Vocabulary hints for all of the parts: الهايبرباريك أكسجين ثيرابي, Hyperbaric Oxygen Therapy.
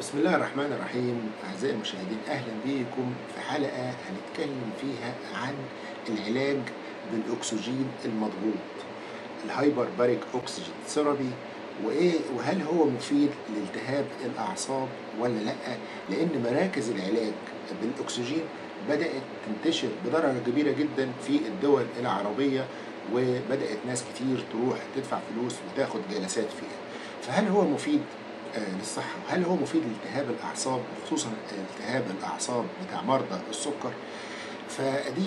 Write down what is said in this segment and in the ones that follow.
بسم الله الرحمن الرحيم. أعزائي المشاهدين، أهلا بكم في حلقة هنتكلم فيها عن العلاج بالأكسجين المضغوط، الهايبرباريك أكسجين ثيرابي، وهل هو مفيد لالتهاب الأعصاب ولا لأ؟ لأن مراكز العلاج بالأكسجين بدأت تنتشر بدرجة كبيرة جدا في الدول العربية، وبدأت ناس كتير تروح تدفع فلوس وتاخد جلسات فيها. فهل هو مفيد للصحة؟ هل هو مفيد لالتهاب الأعصاب، خصوصا التهاب الأعصاب بتاع مرضى السكر؟ فدي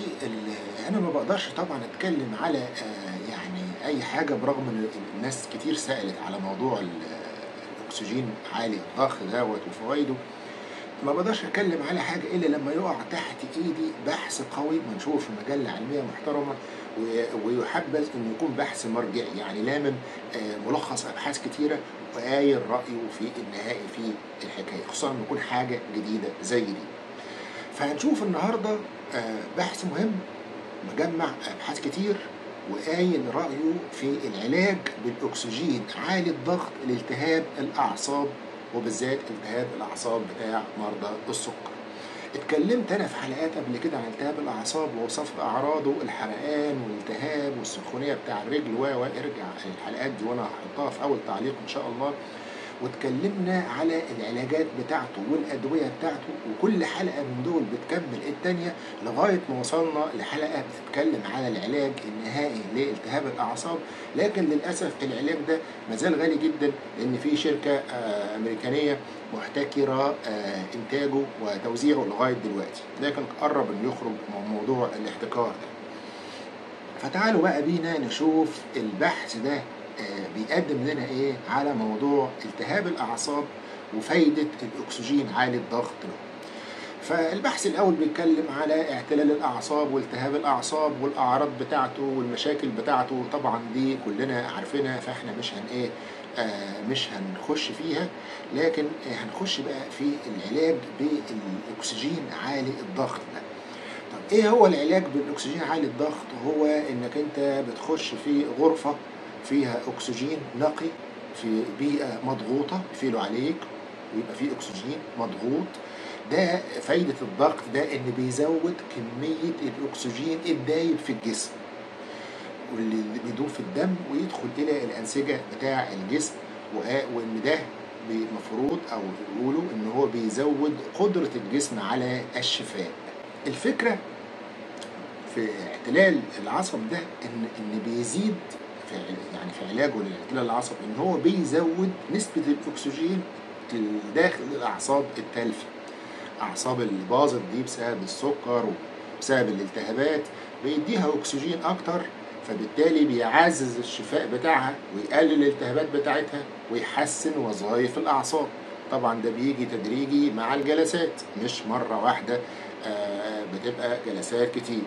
أنا ما بقدرش طبعا أتكلم على يعني أي حاجة، برغم إن الناس كتير سألت على موضوع الأكسجين عالي الضغط دوت وفوايده. ما بقدرش أتكلم على حاجة إلا لما يقع تحت إيدي بحث قوي منشور في مجلة علمية محترمة، ويحبذ إنه يكون بحث مرجعي، يعني لامم ملخص أبحاث كتيرة وقايل رأيه في النهائي في الحكاية، خصوصا لما يكون حاجة جديدة زي دي. فهنشوف النهاردة بحث مهم مجمع أبحاث كتير وقايل رأيه في العلاج بالأكسجين عالي الضغط لالتهاب الأعصاب، وبالذات التهاب الأعصاب بتاع مرضى السكر. اتكلمت أنا في حلقات قبل كده عن التهاب الأعصاب ووصفت أعراضه، الحرقان والالتهاب والسخونية بتاع الرجل، وارجع الحلقات دي وأنا هحطها في أول تعليق إن شاء الله. واتكلمنا على العلاجات بتاعته والأدوية بتاعته، وكل حلقة من دول بتكمل التانية لغاية ما وصلنا لحلقة بتتكلم على العلاج النهائي لالتهاب الأعصاب. لكن للأسف العلاج ده مازال غالي جدا، لأن في شركة أمريكانية محتكرة إنتاجه وتوزيعه لغاية دلوقتي، لكن قرب إنه يخرج من موضوع الاحتكار ده. فتعالوا بقى بينا نشوف البحث ده بيقدم لنا ايه على موضوع التهاب الاعصاب وفايده الاكسجين عالي الضغط له. فالبحث الاول بيتكلم على اعتلال الاعصاب والتهاب الاعصاب والاعراض بتاعته والمشاكل بتاعته، طبعا دي كلنا عارفينها، فاحنا مش هنخش فيها، لكن هنخش بقى في العلاج بالاكسجين عالي الضغط ده. طب ايه هو العلاج بالاكسجين عالي الضغط؟ هو انك انت بتخش في غرفه فيها أكسجين نقي في بيئة مضغوطة، يقفلوا عليك ويبقى فيه أكسجين مضغوط. ده فايدة الضغط ده إن بيزود كمية الأكسجين الدايب في الجسم واللي بيدوب في الدم ويدخل إلى الأنسجة بتاع الجسم، وإن ده المفروض أو يقولوا إن هو بيزود قدرة الجسم على الشفاء. الفكرة في اعتلال العصب ده إن بيزيد يعني في علاجه لاعتلال العصب ان هو بيزود نسبه الاكسجين داخل الاعصاب التالفه، اعصاب اللي باظت دي بسبب السكر وبسبب الالتهابات، بيديها اكسجين اكتر، فبالتالي بيعزز الشفاء بتاعها ويقلل الالتهابات بتاعتها ويحسن وظائف الاعصاب. طبعا ده بيجي تدريجي مع الجلسات، مش مره واحده، بتبقى جلسات كتير.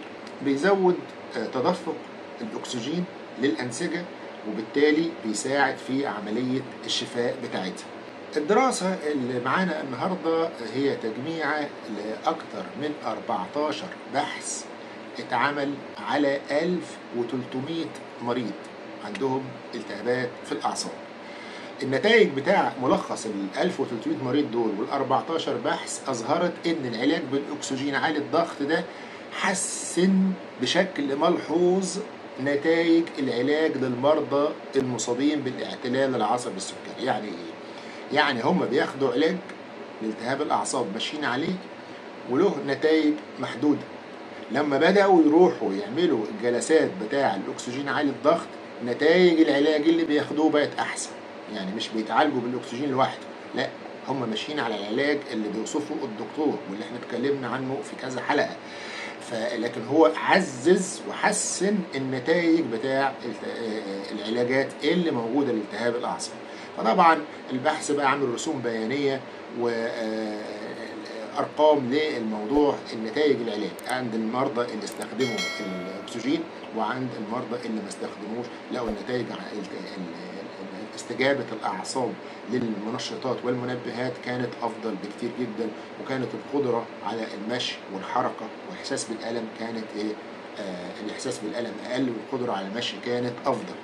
بيزود تدفق الاكسجين للأنسجة، وبالتالي بيساعد في عملية الشفاء بتاعتها. الدراسة اللي معانا النهاردة هي تجميعة لأكثر من 14 بحث اتعمل على 1300 مريض عندهم التهابات في الأعصاب. النتائج بتاع ملخص ال 1300 مريض دول وال 14 بحث أظهرت إن العلاج بالأكسجين عالي الضغط ده حسن بشكل ملحوظ نتائج العلاج للمرضى المصابين بالاعتلال العصبي السكري. يعني ايه؟ يعني هم بياخدوا علاج لالتهاب الاعصاب ماشيين عليه وله نتائج محدوده. لما بداوا يروحوا يعملوا الجلسات بتاع الاكسجين عالي الضغط، نتائج العلاج اللي بياخدوه بقت احسن، يعني مش بيتعالجوا بالاكسجين لوحده، لا هم ماشيين على العلاج اللي بيوصفه الدكتور واللي احنا اتكلمنا عنه في كذا حلقه. لكن هو عزز وحسن النتائج بتاع العلاجات اللي موجوده لالتهاب الاعصاب. فطبعا البحث بقى عامل رسوم بيانيه وارقام للموضوع، النتائج العلاج عند المرضى اللي استخدموا الاكسجين وعند المرضى اللي ما استخدموش، لقوا النتائج استجابه الاعصاب للمنشطات والمنبهات كانت افضل بكتير جدا، وكانت القدره على المشي والحركه والاحساس بالالم كانت الاحساس بالالم اقل والقدره على المشي كانت افضل.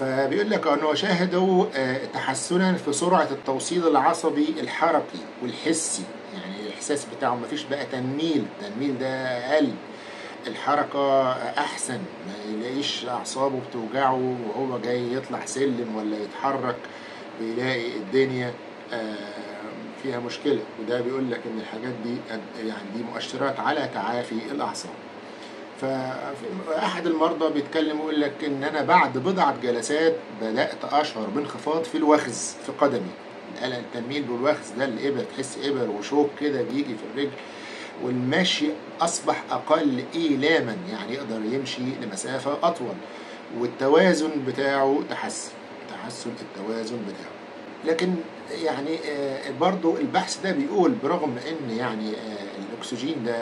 فبيقول لك أنه شاهدوا تحسنا في سرعة التوصيل العصبي الحركي والحسي، يعني الإحساس بتاعهم مفيش بقى تنميل، التنميل ده أقل، الحركة أحسن، ما يلاقيش أعصابه بتوجعه وهو جاي يطلع سلم ولا يتحرك، بيلاقي الدنيا فيها مشكلة. وده بيقول لك إن الحاجات دي يعني دي مؤشرات على تعافي الأعصاب. فأحد المرضى بيتكلم ويقول لك إن أنا بعد بضعة جلسات بدأت أشعر بانخفاض في الوخز في قدمي، التنميل بالوخز ده الإبر، تحس إبر وشوك كده بيجي في الرجل، والمشي أصبح أقل إيلاما، يعني يقدر يمشي لمسافة أطول، والتوازن بتاعه تحسن التوازن بتاعه. لكن يعني برضو البحث ده بيقول برغم إن يعني الأكسجين ده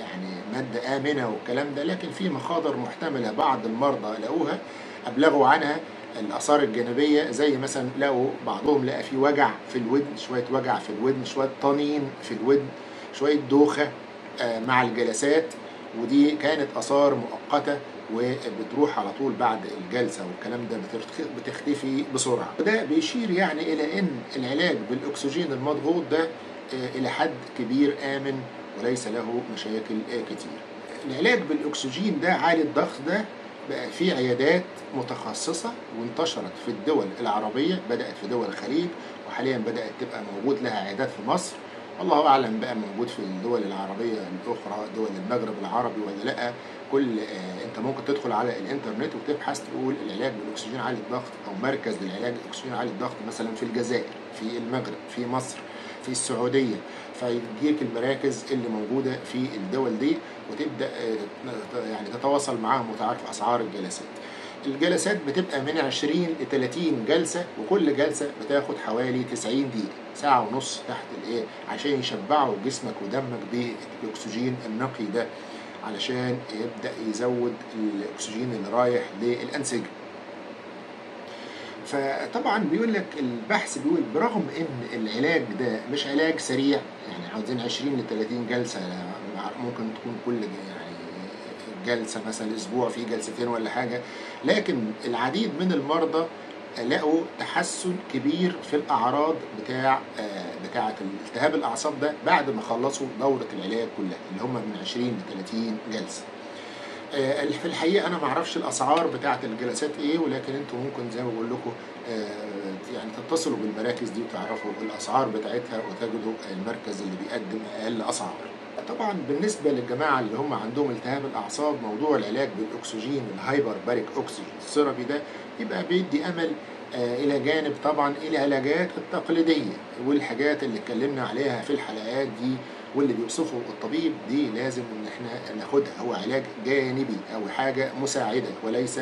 يعني مادة آمنة والكلام ده، لكن في مخاطر محتملة بعض المرضى لقوها أبلغوا عنها الآثار الجانبية، زي مثلا لقوا بعضهم لقى في وجع في الودن، شوية وجع في الودن، شوية طنين في الودن، شوية دوخة مع الجلسات، ودي كانت آثار مؤقتة وبتروح على طول بعد الجلسة، والكلام ده بتختفي بسرعة. وده بيشير يعني إلى إن العلاج بالأكسجين المضغوط ده إلى حد كبير آمن وليس له مشاكل كتير. العلاج بالأكسجين ده عالي الضغط ده بقى في عيادات متخصصة وانتشرت في الدول العربية، بدأت في دول الخليج وحاليا بدأت تبقى موجود لها عيادات في مصر، والله أعلم بقى موجود في الدول العربية الأخرى، دول المغرب العربي ولا لأ. كل أنت ممكن تدخل على الإنترنت وتبحث تقول العلاج بالأكسجين عالي الضغط، أو مركز للعلاج بالأكسجين عالي الضغط مثلا في الجزائر، في المغرب، في مصر، في السعودية، فيجيك المراكز اللي موجودة في الدول دي، وتبدأ يعني تتواصل معاهم وتعرف أسعار الجلسات. الجلسات بتبقى من 20 ل 30 جلسة، وكل جلسة بتاخد حوالي 90 دقيقة، ساعة ونص تحت الايه، عشان يشبعوا جسمك ودمك بالأكسجين النقي ده، علشان يبدأ يزود الأكسجين اللي رايح للأنسجة. فطبعا بيقول لك البحث بيقول برغم ان العلاج ده مش علاج سريع، يعني عاوزين 20 ل 30 جلسة، ممكن تكون كل يعني جلسة مثلا اسبوع في جلستين ولا حاجة، لكن العديد من المرضى لقوا تحسن كبير في الأعراض بتاعة التهاب الأعصاب ده بعد ما خلصوا دورة العلاج كلها اللي هم من 20 ل 30 جلسة. في الحقيقة أنا معرفش الأسعار بتاعة الجلسات إيه، ولكن أنتوا ممكن زي ما بقول لكم يعني تتصلوا بالمراكز دي وتعرفوا الأسعار بتاعتها وتجدوا المركز اللي بيقدم أقل أسعار. طبعا بالنسبة للجماعة اللي هم عندهم التهاب الأعصاب، موضوع العلاج بالأكسجين الهايبرباريك أوكسجين ثيرابي ده يبقى بيدي أمل، إلى جانب طبعا العلاجات التقليدية والحاجات اللي اتكلمنا عليها في الحلقات دي واللي بيوصفه الطبيب دي لازم إن احنا ناخدها، هو علاج جانبي أو حاجة مساعدة وليس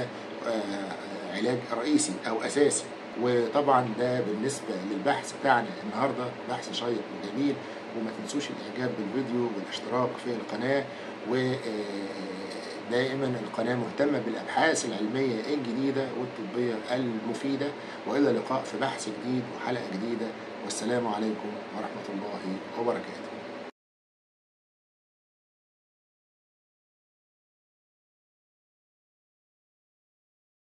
علاج رئيسي أو أساسي. وطبعا ده بالنسبة للبحث بتاعنا النهاردة، بحث شيق وجميل، وما تنسوش الاعجاب بالفيديو والاشتراك في القناة، ودائما القناة مهتمة بالأبحاث العلمية الجديدة والطبية المفيدة. وإلى اللقاء في بحث جديد وحلقة جديدة، والسلام عليكم ورحمة الله وبركاته.